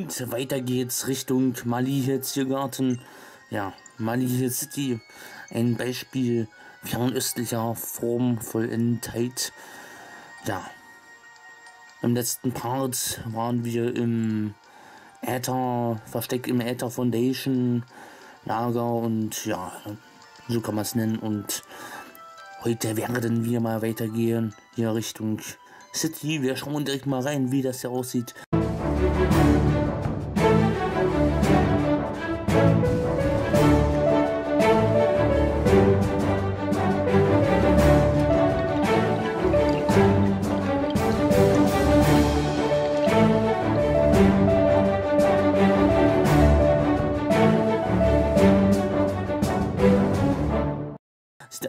Und weiter geht's Richtung Malihe Ziergarten. Ja, Malie City. Ein Beispiel fernöstlicher Form Vollendheit. Ja. Im letzten Part waren wir im Aether, versteckt im Aether Foundation Lager und ja, so kann man es nennen. Und heute werden wir mal weitergehen hier Richtung City. Wir schauen direkt mal rein, wie das hier aussieht.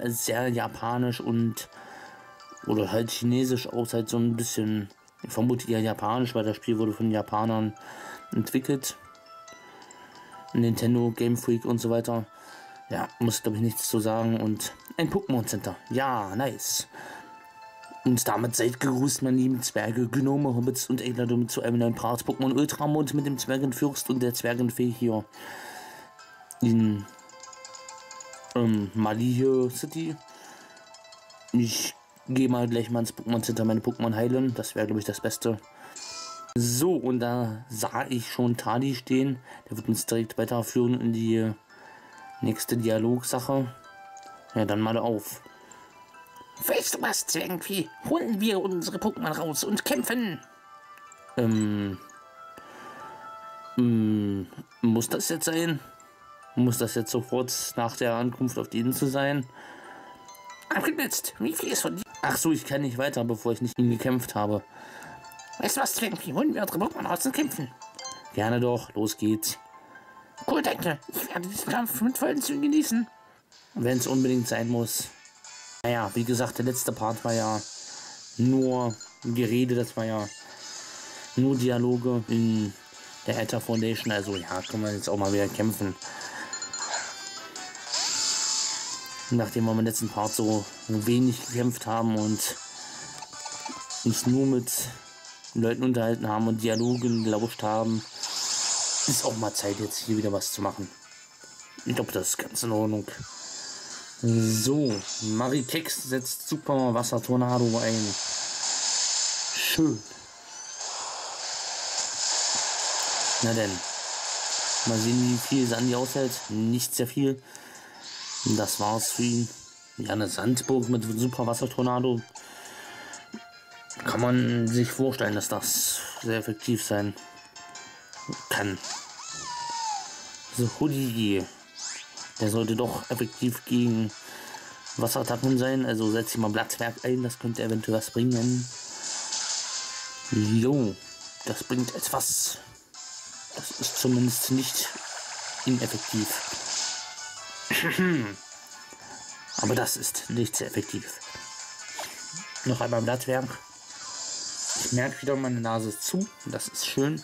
Sehr japanisch und oder halt chinesisch aus, halt so ein bisschen, ich vermute eher japanisch, weil das Spiel wurde von Japanern entwickelt. Nintendo, Game Freak und so weiter. Ja, muss glaube ich nichts zu sagen. Und ein Pokémon Center. Ja, nice. Und damit seid gegrüßt, meine lieben Zwerge, Gnome, Hobbits und Eglerdome zu einem neuen Part Pokémon Ultra Mond mit dem Zwergenfürst und der Zwergenfee hier in Malihe City. Ich gehe mal gleich mal ins Pokémon Center meine Pokémon heilen. Das wäre glaube ich das Beste. So, und da sah ich schon Tali stehen. Der wird uns direkt weiterführen in die nächste Dialogsache. Ja, dann mal auf. Weißt du was, Zwergenvieh? Holen wir unsere Pokémon raus und kämpfen! Muss das jetzt sein? Muss das jetzt sofort nach der Ankunft auf die Insel sein? Abgenützt! Wie viel ist von dir? Ach so, ich kann nicht weiter, bevor ich nicht mit ihm gekämpft habe. Weißt du was, Zwergenvieh? Holen wir unsere Pokémon raus und kämpfen. Gerne doch, los geht's. Cool, danke. Ich werde diesen Kampf mit vollen Zügen genießen. Wenn es unbedingt sein muss. Naja, wie gesagt, der letzte Part war ja nur Gerede, das war ja nur Dialoge in der Aether Foundation. Also ja, können wir jetzt auch mal wieder kämpfen. Nachdem wir im letzten Part so wenig gekämpft haben und uns nur mit Leuten unterhalten haben und Dialogen gelauscht haben, ist auch mal Zeit, jetzt hier wieder was zu machen. Ich glaube, das ist ganz in Ordnung. So, Maritex setzt Super Wassertornado ein. Schön. Na denn, mal sehen, wie viel Sandy aushält. Nicht sehr viel. Das war's für ihn. Ja, eine Sandburg mit Super Wassertornado. Kann man sich vorstellen, dass das sehr effektiv sein kann. So, Hoodie. Der sollte doch effektiv gegen Wasserattacken sein. Also setze ich mal Blattwerk ein. Das könnte eventuell was bringen. Jo, das bringt etwas. Das ist zumindest nicht ineffektiv. Aber das ist nicht sehr effektiv. Noch einmal Blattwerk. Ich merke wieder meine Nase zu. Das ist schön.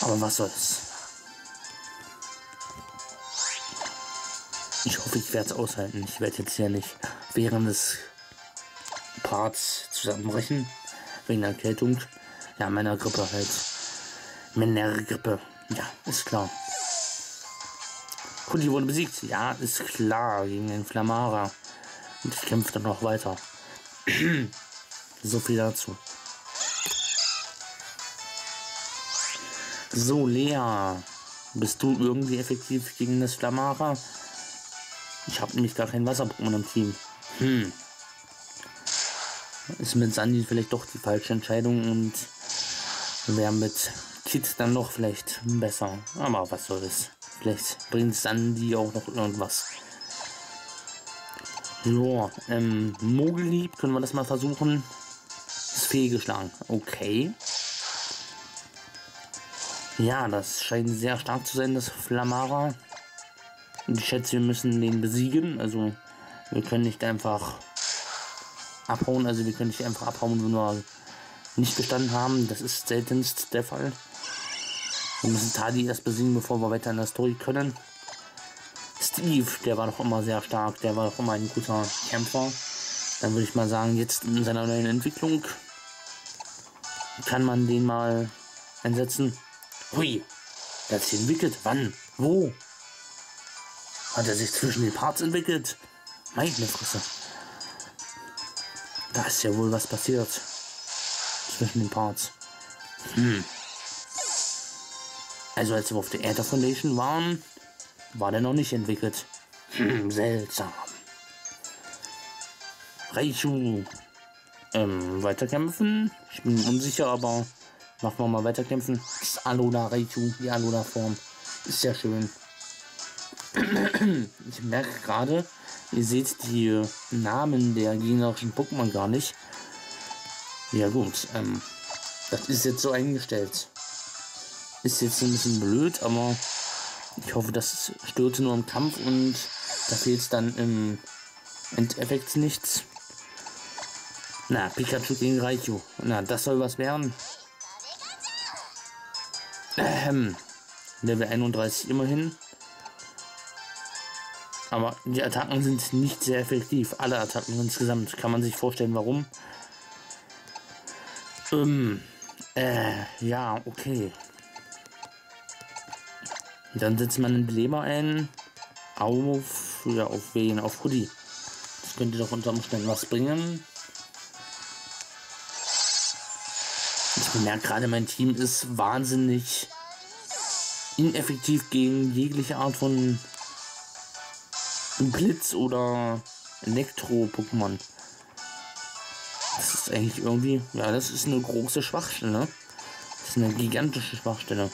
Aber was soll's. Ich hoffe, ich werde es aushalten. Ich werde jetzt ja nicht während des Parts zusammenbrechen. Wegen der Erkältung. Ja, meiner Grippe halt. Männergrippe. Ja, ist klar. Kuli wurde besiegt. Ja, ist klar. Gegen den Flamara. Und ich kämpfe dann noch weiter. So viel dazu. So, Lea. Bist du irgendwie effektiv gegen das Flamara? Ich habe nämlich gar kein Wasser-Pokémon im Team. Ist mit Sandy vielleicht doch die falsche Entscheidung und wäre mit Kit dann doch vielleicht besser. Aber was soll das? Vielleicht bringt Sandy auch noch irgendwas. So, Mogelieb, können wir das mal versuchen? Ist fehlgeschlagen. Okay. Ja, das scheint sehr stark zu sein, das Flamara. Ich schätze, wir müssen den besiegen. Also, wir können nicht einfach abhauen. Also, wir können nicht einfach abhauen, wenn wir nicht bestanden haben. Das ist seltenst der Fall. Wir müssen Tali erst besiegen, bevor wir weiter in der Story können. Steve, der war doch immer sehr stark. Der war doch immer ein guter Kämpfer. Dann würde ich mal sagen, jetzt in seiner neuen Entwicklung kann man den mal einsetzen. Hui, der hat sich entwickelt. Wann? Wo? Hat er sich zwischen den Parts entwickelt? Meine Fresse. Da ist ja wohl was passiert. Zwischen den Parts. Hm. Also als wir auf der Aether Foundation waren, war der noch nicht entwickelt. Hm, seltsam. Raichu. Weiterkämpfen. Ich bin unsicher, aber machen wir mal weiterkämpfen. Alola Raichu, die Alola-Form. Ist ja schön. Ich merke gerade, ihr seht die Namen der gegnerischen Pokémon gar nicht. Ja gut, das ist jetzt so eingestellt. Ist jetzt ein bisschen blöd, aber ich hoffe, das stört nur im Kampf und da fehlt dann im Endeffekt nichts. Na, Pikachu gegen Raichu. Na, das soll was werden. Level 31 immerhin. Aber die Attacken sind nicht sehr effektiv. Alle Attacken insgesamt. Kann man sich vorstellen, warum. Ja, okay. Dann setzt man ein Dilemma ein. Auf, ja, auf wen? Auf Hoodie. Das könnte doch unter Umständen was bringen. Ich merke gerade, mein Team ist wahnsinnig ineffektiv gegen jegliche Art von Blitz- oder Elektro-Pokémon. Das ist eigentlich irgendwie... Ja, das ist eine große Schwachstelle. Das ist eine gigantische Schwachstelle.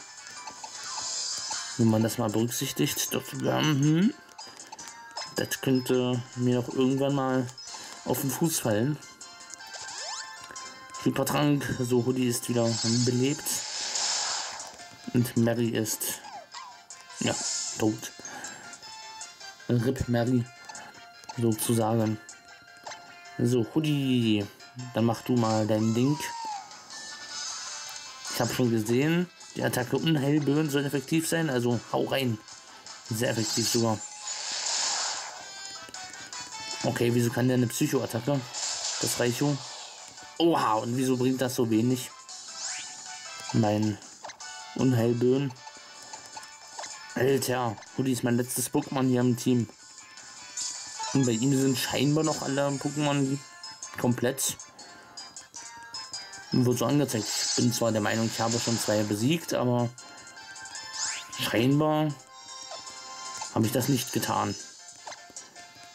Wenn man das mal berücksichtigt, doch, das könnte mir doch irgendwann mal auf den Fuß fallen. Hypertrank, so Hoodie ist wieder belebt. Und Mary ist... ja, tot. Rip Mary, sozusagen. So, Hoodie, dann mach du mal dein Ding. Ich habe schon gesehen, die Attacke Unheilböen soll effektiv sein, also hau rein. Sehr effektiv sogar. Okay, wieso kann der eine Psycho-Attacke? Das Raichu. Oha, und wieso bringt das so wenig? Mein Unheilböen. Alter, Hoodie ist mein letztes Pokémon hier im Team. Und bei ihm sind scheinbar noch alle Pokémon komplett. Und wird so angezeigt. Ich bin zwar der Meinung, ich habe schon zwei besiegt, aber scheinbar habe ich das nicht getan.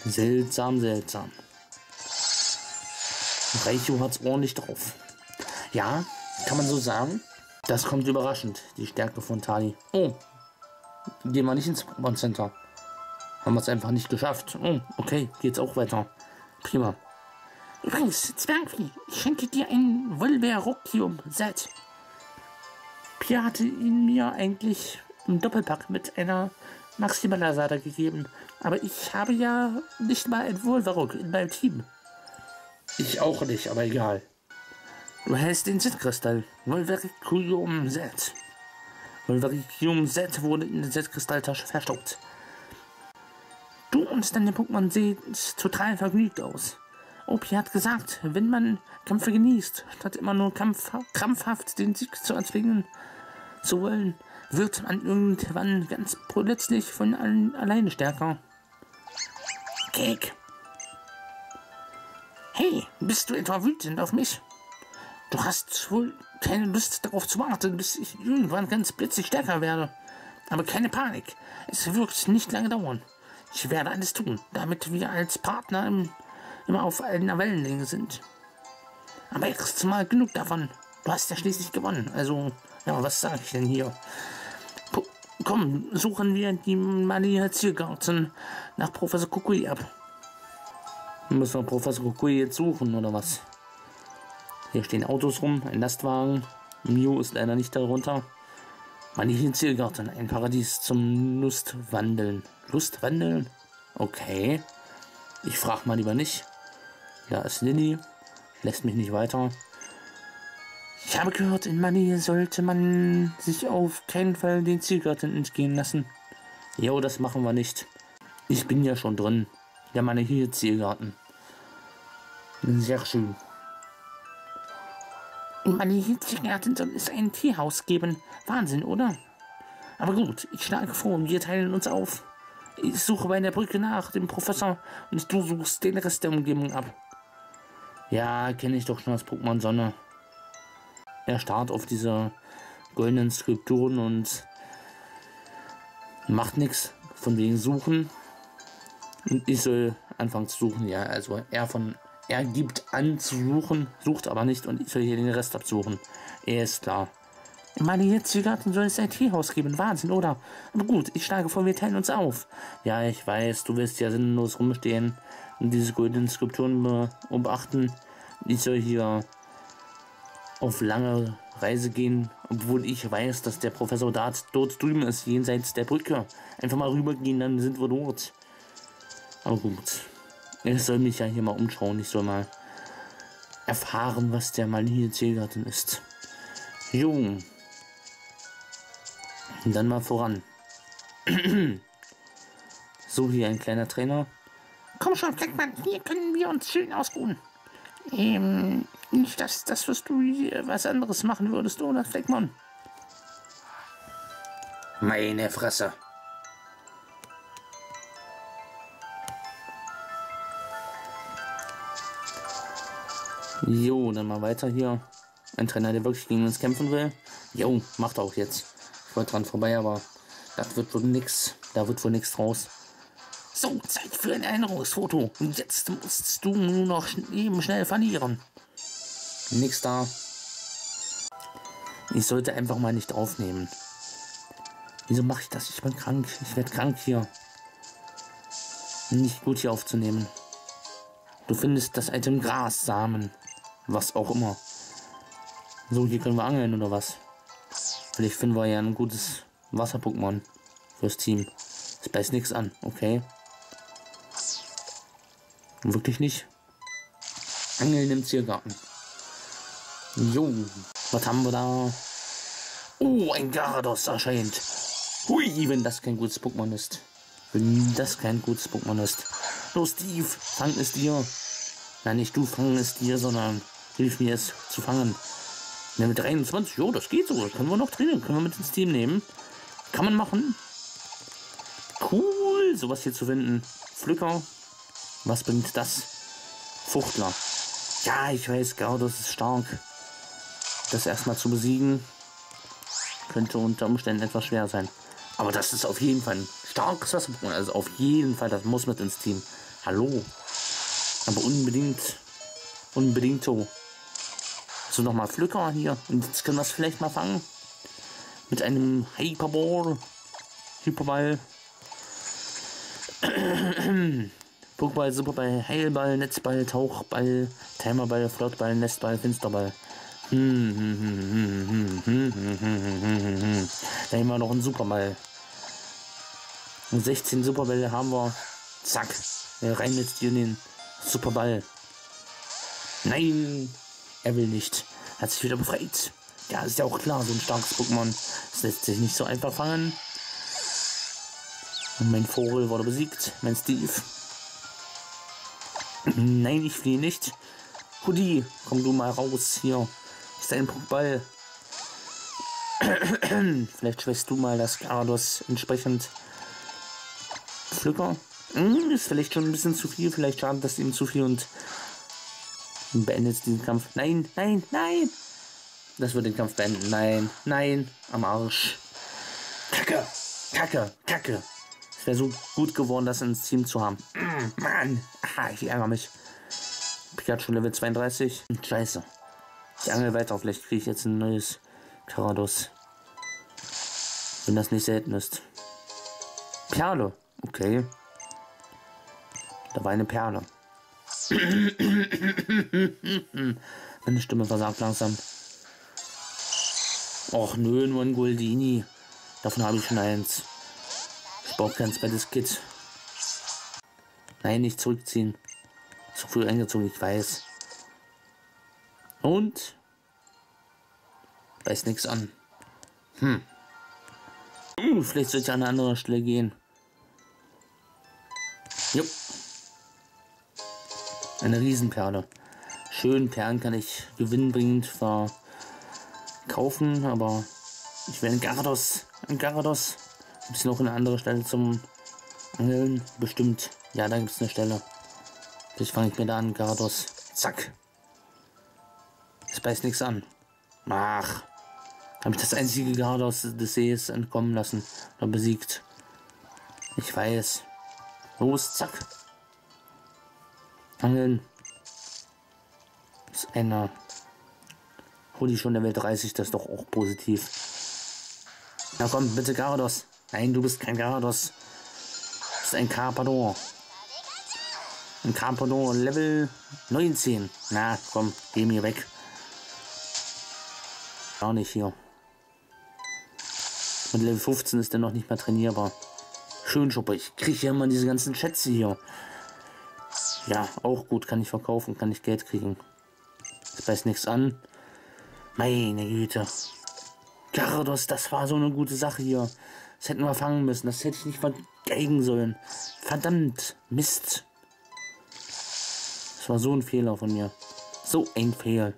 Seltsam, seltsam. Raichu hat's ordentlich drauf. Ja, kann man so sagen. Das kommt überraschend, die Stärke von Tali. Oh, gehen wir nicht ins Pokémon Center. Haben wir es einfach nicht geschafft. Oh, okay, geht's auch weiter. Prima. Übrigens, Zwergenfürst, ich schenke dir ein Volverokium-Set. Pia hatte ihn mir eigentlich im Doppelpack mit einer Maximalasada gegeben. Aber ich habe ja nicht mal ein Volverok in meinem Team. Ich auch nicht, aber egal. Du hältst den Z-Kristall. Volverokium Z. Volverokium Z wurde in der Z-Kristalltasche verstopft. Du und deine Pokémon sehen total vergnügt aus. Opi hat gesagt, wenn man Kämpfe genießt, statt immer nur krampfhaft den Sieg zu erzwingen zu wollen, wird man irgendwann ganz plötzlich von allen alleine stärker. Cake. Hey, bist du etwa wütend auf mich? Du hast wohl keine Lust darauf zu warten, bis ich irgendwann ganz plötzlich stärker werde. Aber keine Panik, es wird nicht lange dauern. Ich werde alles tun, damit wir als Partner immer auf einer Wellenlänge sind. Aber erst mal genug davon. Du hast ja schließlich gewonnen, also, ja, was sage ich denn hier? Komm, suchen wir die Malihe Ziergarten nach Professor Kukui ab. Müssen wir Professor Kukui jetzt suchen, oder was? Hier stehen Autos rum, ein Lastwagen. Mew ist leider nicht darunter. Malihe Ziergarten, ein Paradies zum Lustwandeln. Lustwandeln? Okay. Ich frage mal lieber nicht. Da ist Lilly. Lässt mich nicht weiter. Ich habe gehört, in Malihe sollte man sich auf keinen Fall den Ziergarten entgehen lassen. Jo, das machen wir nicht. Ich bin ja schon drin. Der Malihe Ziergarten. Sehr schön. In Malihe Ziergarten soll es ein Teehaus geben. Wahnsinn, oder? Aber gut, ich schlage vor, wir teilen uns auf. Ich suche bei der Brücke nach dem Professor und du suchst den Rest der Umgebung ab. Ja, kenne ich doch schon das Pokémon Sonne. Er starrt auf diese goldenen Skulpturen und macht nichts von wegen Suchen. Und ich soll anfangen zu suchen, ja, also er gibt an zu suchen, sucht aber nicht und ich soll hier den Rest absuchen. Er ist klar. In Malie Ziergarten soll es ein Teehaus geben, Wahnsinn, oder? Aber gut, ich schlage vor, wir teilen uns auf. Ja, ich weiß, du wirst ja sinnlos rumstehen und diese goldenen Skulpturen beobachten. Ich soll hier auf lange Reise gehen, obwohl ich weiß, dass der Professor dort drüben ist, jenseits der Brücke. Einfach mal rübergehen, dann sind wir dort. Aber gut, ich soll mich ja hier mal umschauen, ich soll mal erfahren, was der Malihe Ziergarten ist. Jo. Und dann mal voran. So, hier ein kleiner Trainer. Komm schon, Fleckmann, hier können wir uns schön ausruhen. Nicht, dass du hier was anderes machen würdest, oder, Fleckmann? Meine Fresse. Jo, dann mal weiter hier. Ein Trainer, der wirklich gegen uns kämpfen will. Jo, macht auch jetzt. Ich wollte dran vorbei, aber das wird wohl nix. Da wird wohl nichts draus. So, Zeit für ein Erinnerungsfoto. Und jetzt musst du nur noch eben schnell verlieren. Nix da. Ich sollte einfach mal nicht aufnehmen. Wieso mache ich das? Ich bin krank. Ich werde krank hier. Nicht gut hier aufzunehmen. Du findest das Item Grassamen. Was auch immer. So, hier können wir angeln oder was? Vielleicht finden wir ja ein gutes Wasser-Pokémon fürs Team. Es beißt nichts an, okay? Wirklich nicht? Angeln im Ziergarten. Jo, was haben wir da? Oh, ein Garados erscheint. Hui, wenn das kein gutes Pokémon ist. Wenn das kein gutes Pokémon ist. Los, Steve, fang es dir. Nein, nicht du fangen es dir, sondern hilf mir es zu fangen. Ne, mit 23, jo, das geht so. Das können wir noch trainieren, können wir mit ins Team nehmen. Kann man machen. Cool, sowas hier zu finden. Pflücker. Was bringt das? Fuchtler. Ja, ich weiß, Garados ist stark. Das erstmal zu besiegen, könnte unter Umständen etwas schwer sein. Aber das ist auf jeden Fall ein starkes Wasserpokémon. Also auf jeden Fall, das muss mit ins Team. Hallo. Aber unbedingt, unbedingt so. So, nochmal Pflücker hier. Und jetzt können wir es vielleicht mal fangen. Mit einem Hyperball. Hyperball. Pokéball, Superball, Heilball, Netzball, Tauchball, Timerball, Flottball, Nestball, Finsterball. Da haben wir noch einen Superball. Und 16 Superbälle haben wir. Zack. Rein jetzt hier in den Superball. Nein. Er will nicht. Hat sich wieder befreit. Ja, ist ja auch klar, so ein starkes Pokémon. Das lässt sich nicht so einfach fangen. Und mein Vogel wurde besiegt. Mein Steve. Nein, ich fliehe nicht. Hoodie, komm du mal raus hier. Ist dein Pokéball. Vielleicht schwächst du mal das Garados entsprechend. Pflücker. Ist vielleicht schon ein bisschen zu viel. Vielleicht schadet das ihm zu viel und beendet diesen Kampf. Nein, nein, nein. Das wird den Kampf beenden. Nein, nein. Am Arsch. Kacke, kacke, kacke. Es wäre so gut geworden, das ins Team zu haben. Mann. Ah, ich ärgere mich. Pikachu Level 32. Scheiße. Ich angel weiter. Vielleicht kriege ich jetzt ein neues Garados. Wenn das nicht selten ist. Perle. Okay. Da war eine Perle. Meine Stimme versagt langsam. Och nö, nur ein Goldini. Davon habe ich schon eins. Ich brauche kein zweites Kit. Nein, nicht zurückziehen. Zu früh eingezogen, ich weiß. Und? Weiß nichts an. Hm. Vielleicht sollte ich an eine andere Stelle gehen. Jupp. Eine Riesenperle. Schön, Perlen kann ich gewinnbringend ver kaufen, aber ich will einen Garados. Ein Garados. Gibt es noch eine andere Stelle zum Angeln? Bestimmt. Ja, da gibt es eine Stelle. Vielleicht fange ich mir da an, Garados. Zack. Das beißt nichts an. Ach. Habe ich das einzige Garados des Sees entkommen lassen. Oder besiegt. Ich weiß. Los, zack. Angeln. Ist einer. Hol die schon der Welt 30, das ist doch auch positiv. Na komm, bitte Garados. Nein, du bist kein Garados. Du bist ein Carpador. Ein Carpador Level 19. Na komm, geh mir weg. Gar nicht hier. Und Level 15 ist dann noch nicht mal trainierbar. Schön schuppig. Ich kriege ja immer diese ganzen Schätze hier. Ja, auch gut. Kann ich verkaufen, kann ich Geld kriegen. Das beißt nichts an. Meine Güte. Garados, das war so eine gute Sache hier. Das hätten wir fangen müssen. Das hätte ich nicht vergeigen sollen. Verdammt. Mist. Das war so ein Fehler von mir. So ein Fehler.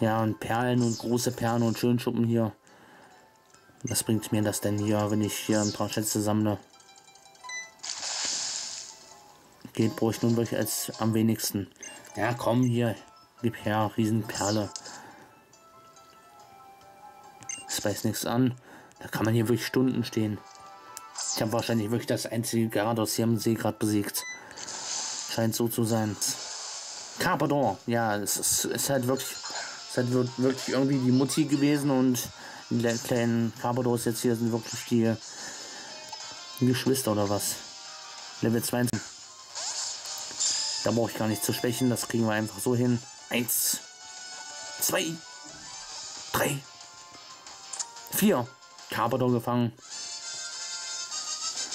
Ja, und Perlen und große Perlen und Schönschuppen hier. Was bringt mir das denn hier, wenn ich hier ein paar Schätze sammle? Geld brauche ich nun wirklich als am wenigsten. Ja, komm hier. Gib her, Riesenperle. Das weiß nichts an. Da kann man hier wirklich Stunden stehen. Ich habe wahrscheinlich wirklich das einzige Garados hier am See gerade besiegt. Scheint so zu sein. Carpador. Ja, es ist halt wirklich irgendwie die Mutti gewesen und die kleinen Carpadors jetzt hier sind wirklich die Geschwister oder was. Level 20. Da brauche ich gar nicht zu schwächen, das kriegen wir einfach so hin. 1, 2, 3, 4. Carpador gefangen.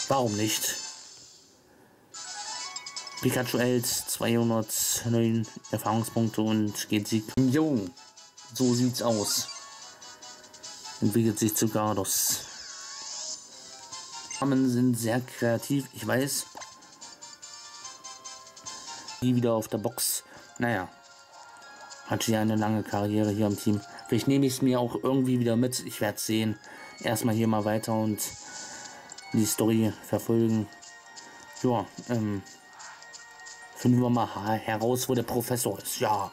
Warum nicht? Pikachu hält 209 Erfahrungspunkte und geht Sieg. Jo, so sieht's aus. Entwickelt sich zu Garados. Namen sind sehr kreativ, ich weiß. Die wieder auf der Box. Naja, hat ja eine lange Karriere hier im Team. Vielleicht nehme ich es mir auch irgendwie wieder mit. Ich werde es sehen. Erstmal hier mal weiter und die Story verfolgen. Ja, finden wir mal heraus, wo der Professor ist. Ja,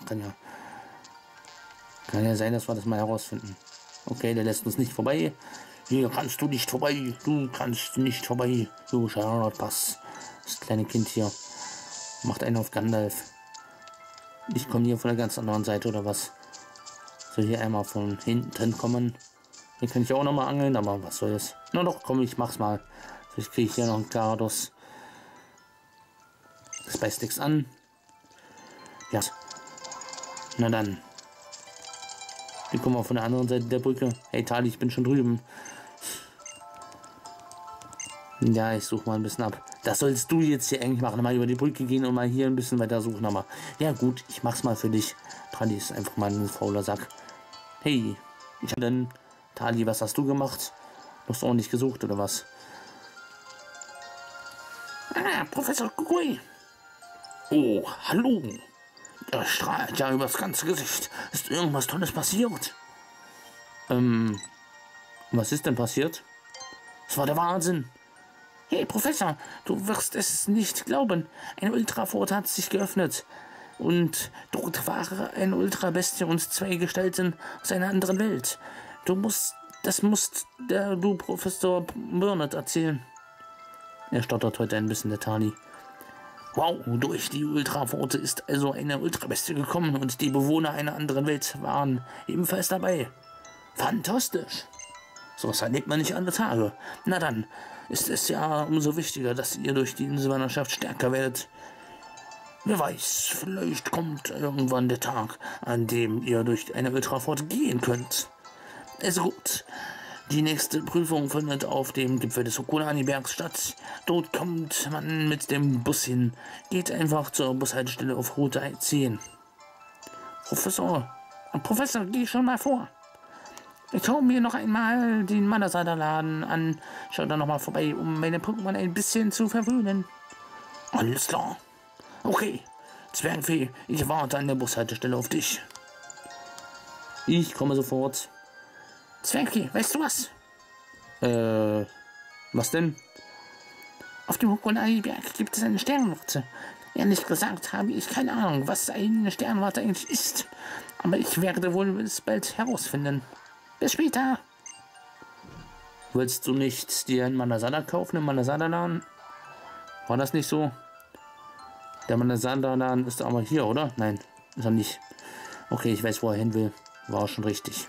kann ja sein, dass wir das mal herausfinden. Okay, der lässt uns nicht vorbei. Hier kannst du nicht vorbei. Du kannst nicht vorbei. Du Charlotte-Pass. Das kleine Kind hier. Macht einen auf Gandalf. Ich komme hier von der ganz anderen Seite oder was? Soll hier einmal von hinten kommen? Hier kann ich auch nochmal angeln, aber was soll das? Na doch, komm, ich mach's mal. Vielleicht kriege ich hier noch einen Garados. Das beißt nichts an. Ja. Na dann. Wir kommen auch von der anderen Seite der Brücke. Hey Tali, ich bin schon drüben. Ja, ich suche mal ein bisschen ab. Das sollst du jetzt hier eigentlich machen. Mal über die Brücke gehen und mal hier ein bisschen weiter suchen. Aber ja gut, ich mach's mal für dich. Tali ist einfach mal ein fauler Sack. Hey, ich hab dann... Tali, was hast du gemacht? Du hast auch nicht gesucht, oder was? Ah, Professor Kukui. Oh, hallo. Er strahlt ja übers ganze Gesicht. Ist irgendwas Tolles passiert? Was ist denn passiert? Das war der Wahnsinn. Hey, Professor, du wirst es nicht glauben. Ein Ultrapfort hat sich geöffnet. Und dort war ein Ultra Bestie und zwei Gestalten aus einer anderen Welt. Du musst Professor Burnett erzählen. Er stottert heute ein bisschen, der Tali. Wow, durch die Ultrapforte ist also eine Ultra Bestie gekommen und die Bewohner einer anderen Welt waren ebenfalls dabei. Fantastisch. Sowas erlebt man nicht alle Tage. Na dann, ist es ja umso wichtiger, dass ihr durch die Inselwanderschaft stärker werdet. Wer weiß, vielleicht kommt irgendwann der Tag, an dem ihr durch eine Ultrafort gehen könnt. Also gut, die nächste Prüfung findet auf dem Gipfel des Hokulani-Bergs statt. Dort kommt man mit dem Bus hin. Geht einfach zur Bushaltestelle auf Route 10. Professor, geh schon mal vor. Ich schaue mir noch einmal den Manasada-Laden an. Schau da nochmal vorbei, um meine Pokémon ein bisschen zu verwöhnen. Alles klar. Okay, Zwergenfee, ich warte an der Bushaltestelle auf dich. Ich komme sofort. Zwergi, weißt du was? Was denn? Auf dem Hokulani-Berg gibt es eine Sternwarte. Ehrlich gesagt habe ich keine Ahnung, was eine Sternwarte eigentlich ist. Aber ich werde wohl es bald herausfinden. Bis später. Willst du nicht dir einen Manasada kaufen im Manasada-Laden? War das nicht so? Der Manasada-Laden ist aber hier, oder? Nein, ist er nicht. Okay, ich weiß, wo er hin will. War schon richtig.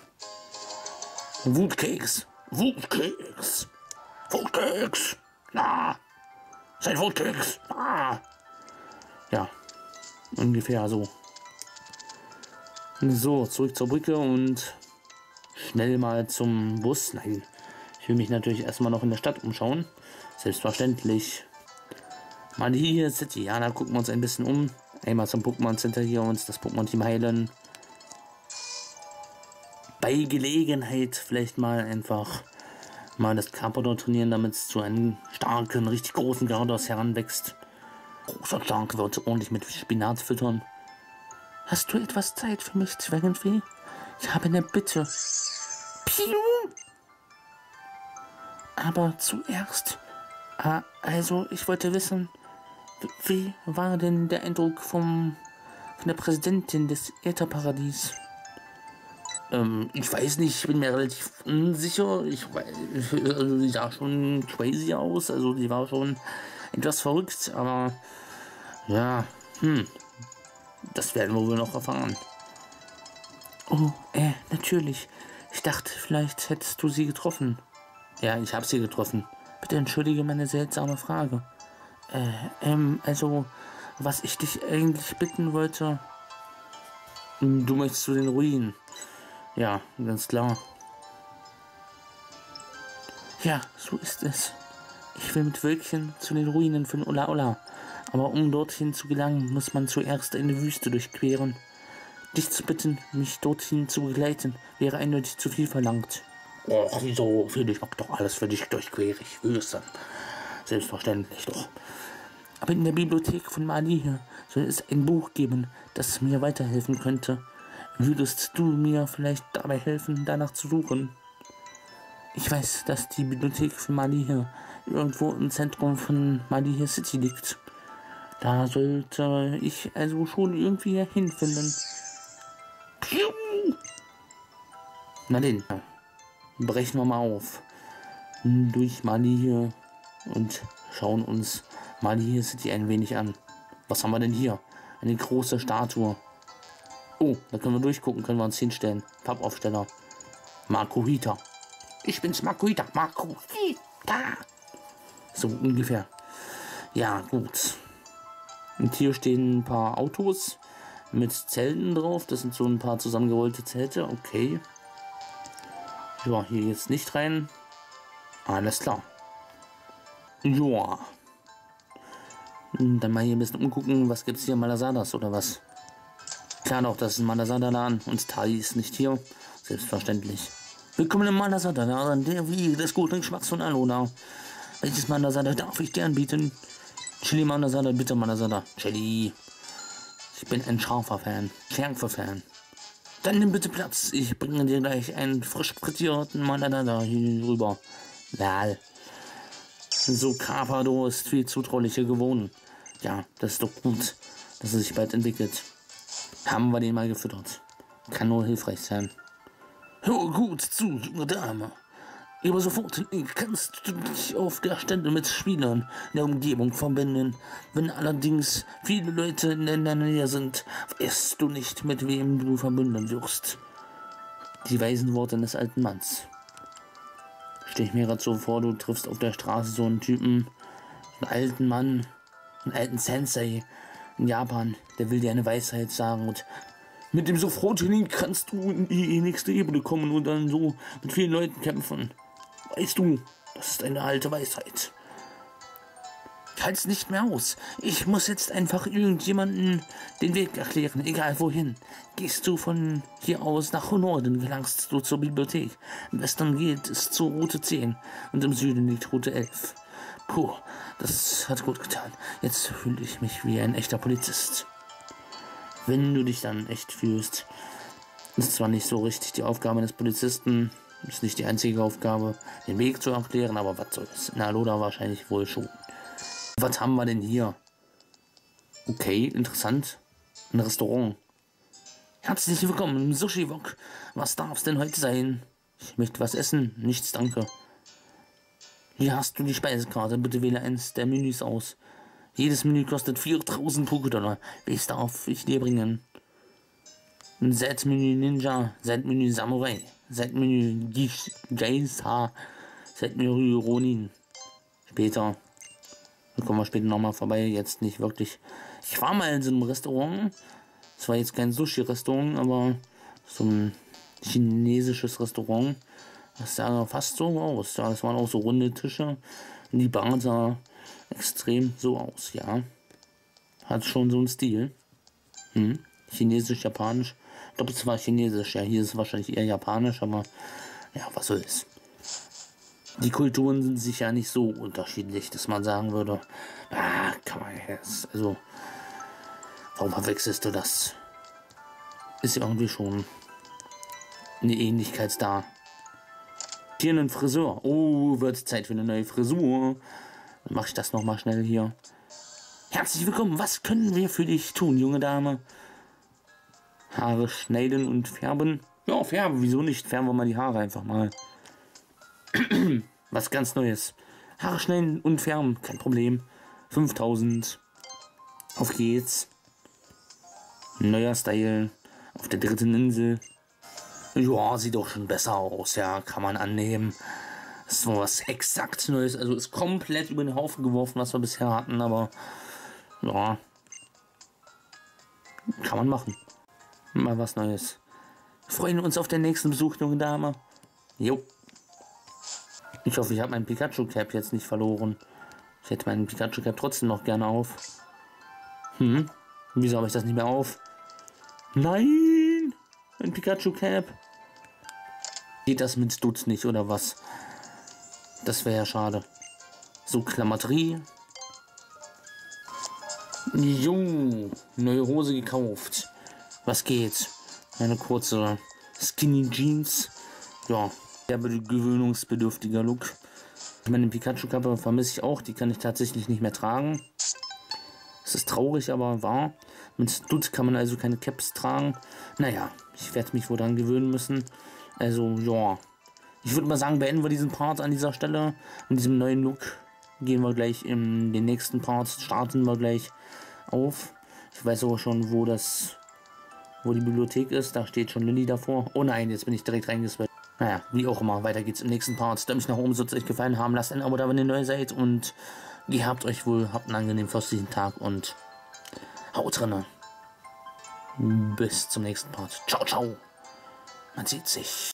Wutkeks! Wutkeks! Wutkeks! Na! Sein Wutkeks! Na! Ja, ungefähr so. So, zurück zur Brücke und schnell mal zum Bus. Nein, ich will mich natürlich erstmal noch in der Stadt umschauen. Selbstverständlich. Malie City. Ja, da gucken wir uns ein bisschen um. Einmal zum Pokémon Center hier und das Pokémon-Team heilen. Bei Gelegenheit vielleicht mal einfach mal das Carpador trainieren, damit es zu einem starken, richtig großen Gardos heranwächst. Großer Stark wird ordentlich mit Spinat füttern. Hast du etwas Zeit für mich, Zwergenfee? Ich habe eine Bitte. Piu! Aber zuerst... also, ich wollte wissen... Wie war denn der Eindruck von der Präsidentin des Ätherparadies? Ich weiß nicht, ich bin mir relativ unsicher. Also die sah schon crazy aus, also die war schon etwas verrückt, aber ja, das werden wir wohl noch erfahren. Oh, natürlich. Ich dachte, vielleicht hättest du sie getroffen. Ja, ich habe sie getroffen. Bitte entschuldige meine seltsame Frage. Also, was ich dich eigentlich bitten wollte... Du möchtest zu den Ruinen. Ja, ganz klar. Ja, so ist es. Ich will mit Wölkchen zu den Ruinen von Ulaula. Aber um dorthin zu gelangen, muss man zuerst eine Wüste durchqueren. Dich zu bitten, mich dorthin zu begleiten, wäre eindeutig zu viel verlangt. Och, wieso? Ich mag doch alles für dich durchqueren. Ich will es dann. Selbstverständlich doch. Aber in der Bibliothek von Malihe soll es ein Buch geben, das mir weiterhelfen könnte. Würdest du mir vielleicht dabei helfen, danach zu suchen? Ich weiß, dass die Bibliothek von Malihe irgendwo im Zentrum von Malie City liegt. Da sollte ich also schon irgendwie hinfinden. Na den. Brechen wir mal auf. Durch Malihe. Und schauen uns Malihe City ein wenig an. Was haben wir denn hier? Eine große Statue. Oh, da können wir durchgucken, können wir uns hinstellen. Pappaufsteller. Makuhita. Ich bin's, Makuhita. Makuhita. So ungefähr. Ja, gut. Und hier stehen ein paar Autos mit Zelten drauf. Das sind so ein paar zusammengerollte Zelte. Okay. Ja, hier jetzt nicht rein. Alles klar. Joa. Dann mal hier ein bisschen umgucken, was gibt's hier? Malasadas oder was? Klar doch, das ist ein Malasada-Laden und Tali ist nicht hier. Selbstverständlich. Willkommen im Malasada-Laden, der Wiege des guten Geschmacks von Alola. Welches Malasada darf ich dir anbieten? Chili Malasada, bitte Malasada. Chili. Ich bin ein scharfer Fan. Schärfer-Fan. Dann nimm bitte Platz. Ich bringe dir gleich einen frisch frittierten Malasada hier rüber. Lal. So, Carpador ist viel zutraulicher geworden. Ja, das ist doch gut, dass er sich bald entwickelt. Haben wir den mal gefüttert. Kann nur hilfreich sein. Hör gut zu, junge Dame. Aber sofort kannst du dich auf der Stelle mit Spielern in der Umgebung verbinden. Wenn allerdings viele Leute in der Nähe sind, weißt du nicht, mit wem du verbinden wirst. Die weisen Worte des alten Manns. Stell ich mir gerade so vor, du triffst auf der Straße so einen Typen, einen alten Mann, einen alten Sensei in Japan, der will dir eine Weisheit sagen und mit dem Sophrotilin kannst du in die nächste Ebene kommen und dann so mit vielen Leuten kämpfen. Weißt du, das ist eine alte Weisheit. Ich halte es nicht mehr aus. Ich muss jetzt einfach irgendjemanden den Weg erklären, egal wohin. Gehst du von hier aus nach Norden, gelangst du zur Bibliothek. Im Westen geht es zur Route 10 und im Süden liegt Route 11. Puh, das hat gut getan. Jetzt fühle ich mich wie ein echter Polizist. Wenn du dich dann echt fühlst, Ist zwar nicht so richtig die Aufgabe des Polizisten, ist nicht die einzige Aufgabe, den Weg zu erklären, aber was soll's. Na, Alola wahrscheinlich wohl schon. Was haben wir denn hier? Okay, interessant. Ein Restaurant. Herzlich willkommen im Sushi-Wok. Was darf's denn heute sein? Ich möchte was essen. Nichts, danke. Hier hast du die Speisekarte. Bitte wähle eins der Menüs aus. Jedes Menü kostet 4000 Poké-Dollar. Welches darf ich dir bringen? Set-Menü Ninja, Set-Menü Samurai, Set-Menü Geisha, Set-Menü Ronin. Später. Da kommen wir später nochmal vorbei. Jetzt nicht wirklich. Ich war mal in so einem Restaurant. Es war jetzt kein Sushi-Restaurant, aber so ein chinesisches Restaurant. Das sah fast so aus. Ja, das waren auch so runde Tische. Und die Bar sah extrem so aus, ja. Hat schon so einen Stil. Hm. Chinesisch, Japanisch. Ich glaube, es war Chinesisch. Ja, hier ist es wahrscheinlich eher Japanisch, aber ja, was soll's. Die Kulturen sind sich ja nicht so unterschiedlich, dass man sagen würde, ah, kann man jetzt, also, warum verwechselst du das? Ist ja irgendwie schon eine Ähnlichkeit da. Hier einen Friseur. Oh, wird Zeit für eine neue Frisur. Dann mache ich das nochmal schnell hier. Herzlich willkommen. Was können wir für dich tun, junge Dame? Haare schneiden und färben. Ja, färben. Wieso nicht? Färben wir mal die Haare einfach mal. Was ganz Neues. Haare schneiden und färben. Kein Problem. 5000. Auf geht's. Neuer Style. Auf der dritten Insel. Ja, sieht doch schon besser aus. Ja, kann man annehmen. Das ist was exakt Neues. Also ist komplett über den Haufen geworfen, was wir bisher hatten. Aber ja, kann man machen. Mal was Neues. Freuen uns auf den nächsten Besuch, junge Dame. Jo. Ich hoffe, ich habe meinen Pikachu-Cap jetzt nicht verloren. Ich hätte meinen Pikachu-Cap trotzdem noch gerne auf. Hm? Wieso habe ich das nicht mehr auf? Nein! Ein Pikachu-Cap. Geht das mit Stutz nicht, oder was? Das wäre ja schade. So, Klamatrie. Jo. Neue Hose gekauft. Was geht? Eine kurze Skinny Jeans. Ja, der gewöhnungsbedürftiger Look. Meine Pikachu-Kappe vermisse ich auch. Die kann ich tatsächlich nicht mehr tragen. Es ist traurig, aber wahr. Mit Stutz kann man also keine Caps tragen. Naja, ich werde mich wohl daran gewöhnen müssen. Also, ja. Ich würde mal sagen, beenden wir diesen Part an dieser Stelle. In diesem neuen Look gehen wir gleich in den nächsten Part. Starten wir gleich auf. Ich weiß aber schon, wo die Bibliothek ist, da steht schon Lilly davor. Oh nein, jetzt bin ich direkt reingespillt. Naja, wie auch immer, weiter geht's im nächsten Part. Stimmt mich nach oben, sollte es euch gefallen haben. Lasst ein Abo da, wenn ihr neu seid. Und gehabt euch wohl, habt einen angenehmen fürstlichen Tag und haut rein. Bis zum nächsten Part. Ciao, ciao. Man sieht sich.